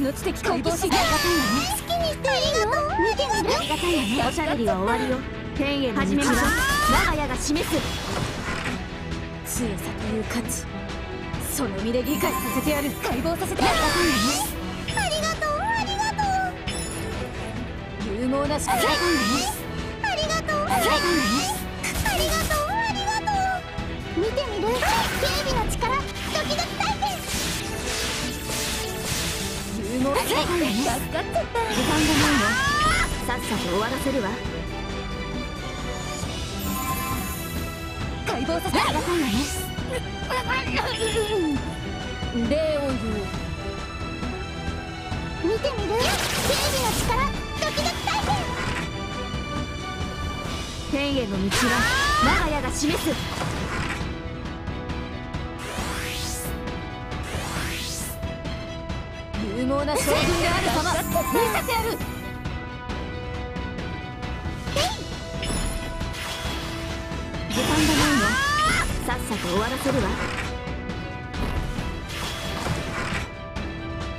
私の知的好奇心が高いわね。好きにしていいの？見てみる？高いわね。おしゃべりは終わりよ。天への道は始めます。我が家が示す強さという価値、その身で理解させてやる。解剖させてやる。ありがとう、ありがとう。有能な社会。ありがとう、ありがとう。ありがとう、ありがとう。見てみる？警備の力、ドキドキ体験。有能な社会。助かっちゃった。時間がないの。さっさと終わらせるわ。解剖させてやる。礼を言う。見てみる？正義の力、ドキドキ体験。天への道は我が家が示す。有能な将軍である様、見せてやる。時間がないの。さっさと終わらせるわ。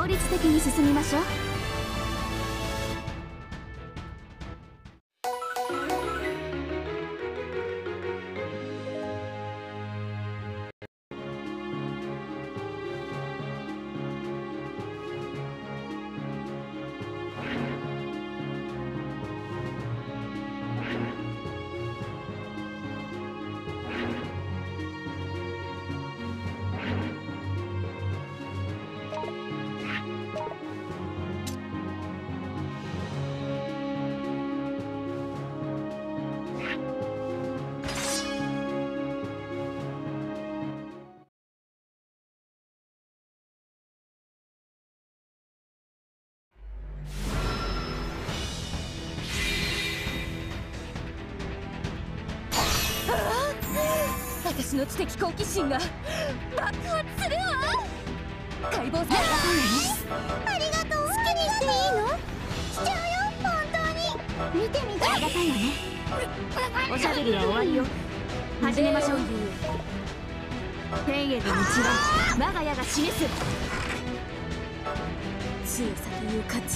効率的に進みましょう。私の知的好奇心が爆発するわ。解剖させてありがとう。好きにしていいの？しちゃうよ、本当に。見てみて。ありがたいわね。おしゃべりは終わりよ。始めましょう。天への道は我が家が示す。強さという価値、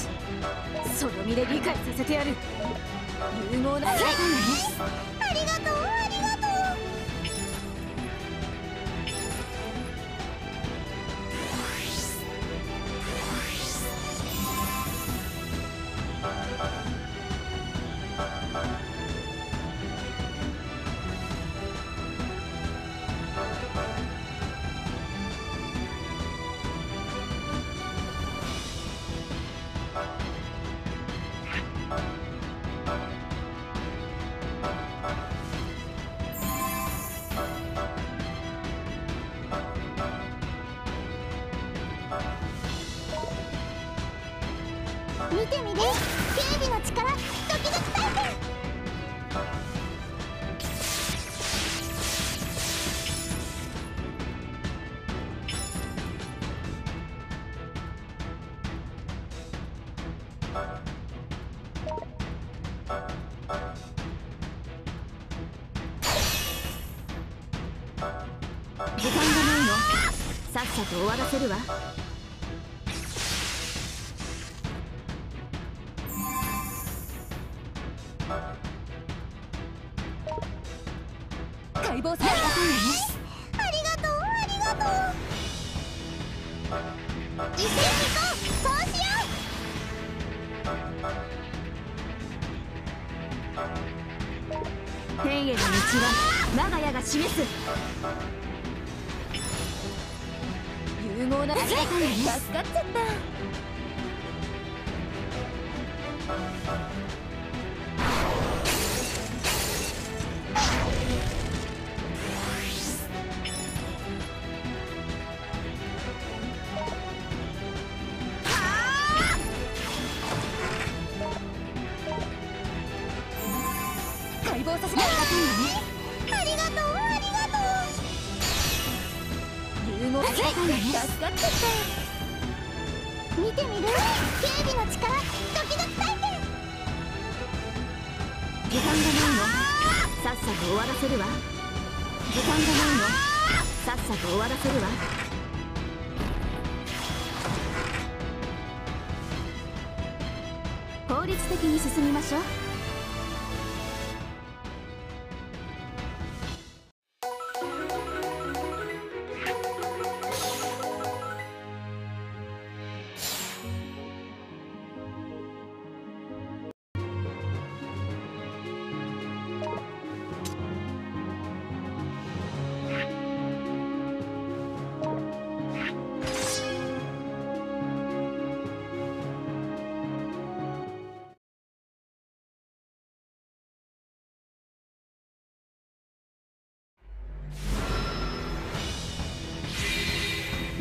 その身で理解させてやる。有能な社会。ありがとう。見てみる？警備の力、ドキドキ体験。時間がないの。さっさと終わらせるわ。解剖させてありがとう、ありがとう。一緒に行こう。そうしよう。天への道は我が家が示す。有能な助かっちゃった。ありがとう、ありがとう。有能な社会。助かっちゃった。見てみる？警備の力、ドキドキ体験。時間がないの。さっさと終わらせるわ。時間がないの。さっさと終わらせるわ。効率的に進みましょう。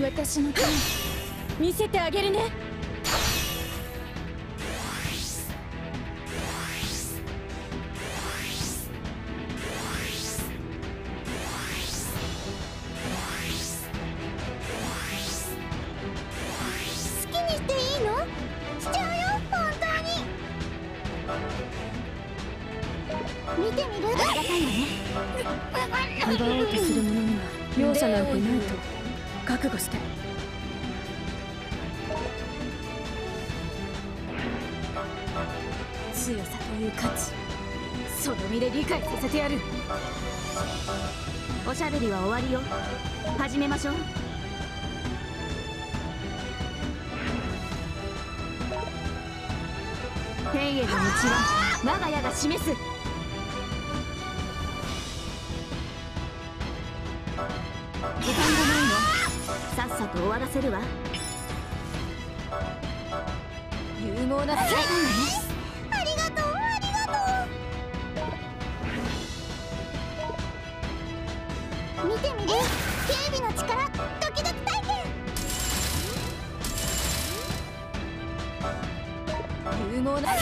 私の剣見せてあげるね。好きにしていいの？しちゃうよ、本当に。見てみる？ありがたいわね。奪おうとする者には容赦なんてないと覚悟して。強さという価値、その身で理解させてやる。おしゃべりは終わりよ。始めましょう。天への道は我が家が示す。時間がないの。さっさと終わらせるわ。勇猛な生徒だね。ありがとう、ありがとう。見てみる？警備の力、ドキドキ体験。勇猛な生徒だね。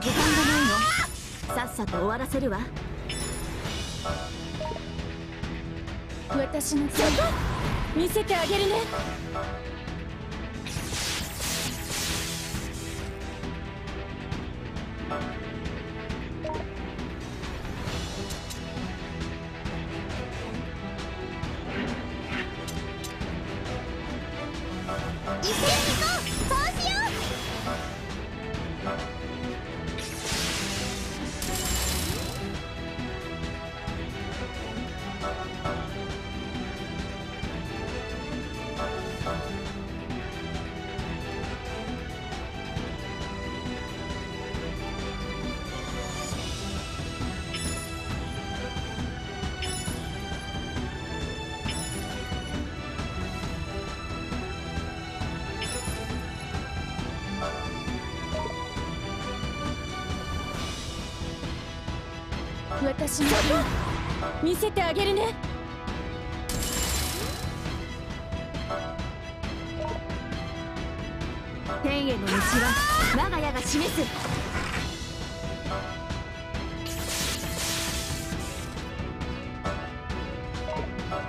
時間がないの。さっさと終わらせるわ。私の剣見せてあげるね。一斉に行こう。そうしよう。私の剣見せてあげるね。天への道は我が家が示す。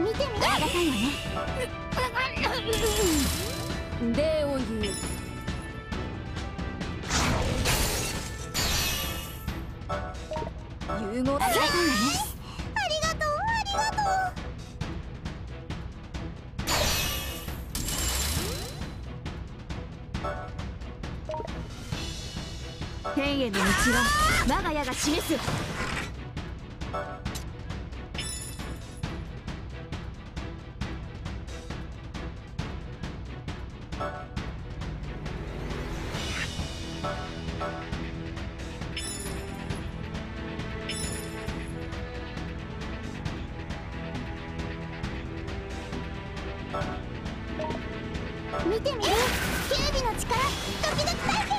見てみてくださいよね。礼を言う。ありがとう、ありがとう。天への道は我が家が示す。見てみる？警備の力、ドキドキ体験。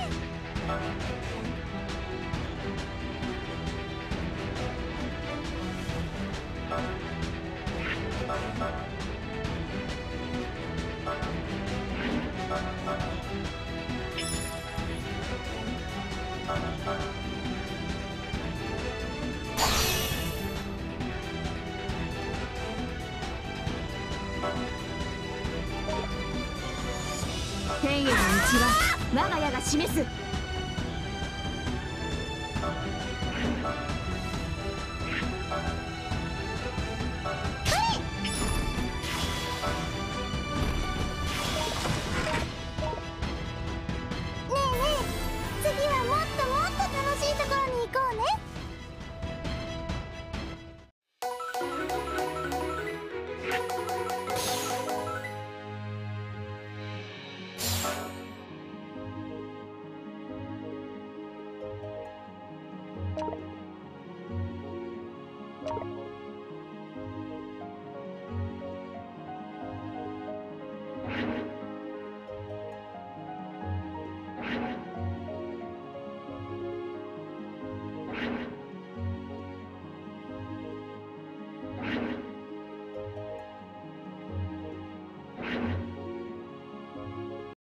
我が家が示す